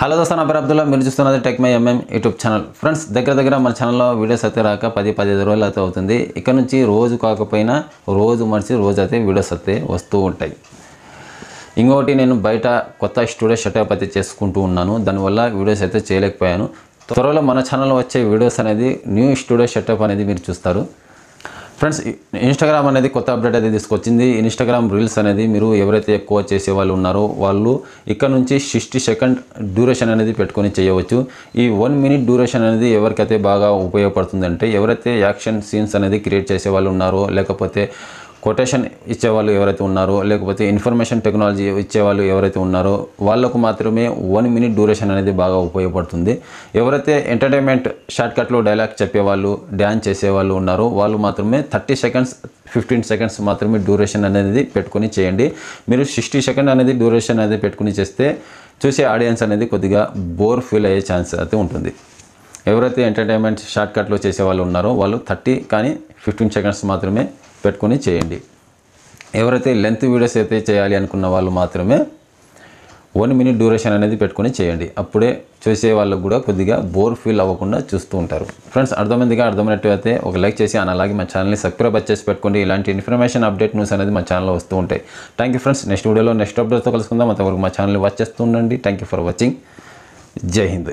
Hello దోస్తా నా పేరు అబ్దుల్లా, మీరు చూస్తున్నది tech my MM YouTube channel. Friends, దగ్గర మన ఛానల్లో వీడియోస్ అయితే రాక 10-15 రోజులు అయితే అవుతుంది. ఇక్కడ నుంచి రోజు కాకపోయినా రోజు మనిషి రోజు అయితే వీడియోస్ అయితే వస్తూ ఉంటాయి. ఇంకొకటి, నేను బయట కొత్త స్టూడియో సెటప్ అయితే చేసుకుంటూ ఉన్నాను, దానివల్ల వీడియోస్ అయితే చేయలేకపోయాను. త్వరలో మన ఛానల్లో వచ్చే వీడియోస్ అనేది న్యూ స్టూడియో సెటప్ అనేది మీరు చూస్తారు. ఫ్రెండ్స్, ఇన్స్టాగ్రామ్ అనేది కొత్త అప్డేట్ అయితే తీసుకొచ్చింది. ఇన్స్టాగ్రామ్ రీల్స్ అనేది మీరు ఎవరైతే ఎక్కువ చేసే వాళ్ళు ఉన్నారో వాళ్ళు ఇక్కడ నుంచి 60 సెకండ్ డ్యూరేషన్ అనేది పెట్టుకొని చేయవచ్చు. ఈ 1 మినిట్ డ్యూరేషన్ అనేది ఎవరికైతే బాగా ఉపయోగపడుతుంది అంటే, ఎవరైతే యాక్షన్ సీన్స్ అనేది క్రియేట్ చేసే వాళ్ళు ఉన్నారో, లేకపోతే కొటేషన్ ఇచ్చేవాళ్ళు ఎవరైతే ఉన్నారో, లేకపోతే ఇన్ఫర్మేషన్ టెక్నాలజీ ఇచ్చేవాళ్ళు ఎవరైతే ఉన్నారో వాళ్ళకు మాత్రమే 1 మినిట్ డ్యూరేషన్ అనేది బాగా ఉపయోగపడుతుంది. ఎవరైతే ఎంటర్టైన్మెంట్ షార్ట్కట్లో డైలాగ్ చెప్పేవాళ్ళు, డ్యాన్స్ చేసేవాళ్ళు ఉన్నారో వాళ్ళు మాత్రమే 30 సెకండ్స్ 15 సెకండ్స్ మాత్రమే డ్యూరేషన్ అనేది పెట్టుకొని చేయండి. మీరు 60 సెకండ్ అనేది డ్యూరేషన్ అనేది పెట్టుకుని చేస్తే చూసే ఆడియన్స్ అనేది కొద్దిగా బోర్ ఫీల్ అయ్యే ఛాన్స్ అయితే ఉంటుంది. ఎవరైతే ఎంటర్టైన్మెంట్ షార్ట్కట్లో చేసేవాళ్ళు ఉన్నారో వాళ్ళు 30 కానీ 15 సెకండ్స్ మాత్రమే పెట్టుకొని చేయండి. ఎవరైతే లెంత్ వీడియోస్ అయితే చేయాలి అనుకున్న వాళ్ళు మాత్రమే 1 మినిట్ డ్యూరేషన్ అనేది పెట్టుకొని చేయండి. అప్పుడే చూసే వాళ్ళకు కూడా కొద్దిగా బోర్ ఫీల్ అవ్వకుండా చూస్తూ ఉంటారు. ఫ్రెండ్స్, అర్థమైనట్టు అయితే ఒక లైక్ చేసి అలాగే మా ఛానల్ని సబ్స్క్రైబ్ చేసి పెట్టుకోండి. ఇలాంటి ఇన్ఫర్మేషన్ అప్డేట్ న్యూస్ అనేది మా ఛానల్లో వస్తూ ఉంటాయి. Thank you friends. నెక్స్ట్ వీడియోలో నెక్స్ట్ అప్డేట్తో కలుసుకుందాం. అంతవరకు మా ఛానల్ని వాచ్ చేస్తూ ఉండండి. Thank you for watching. జై హింద్.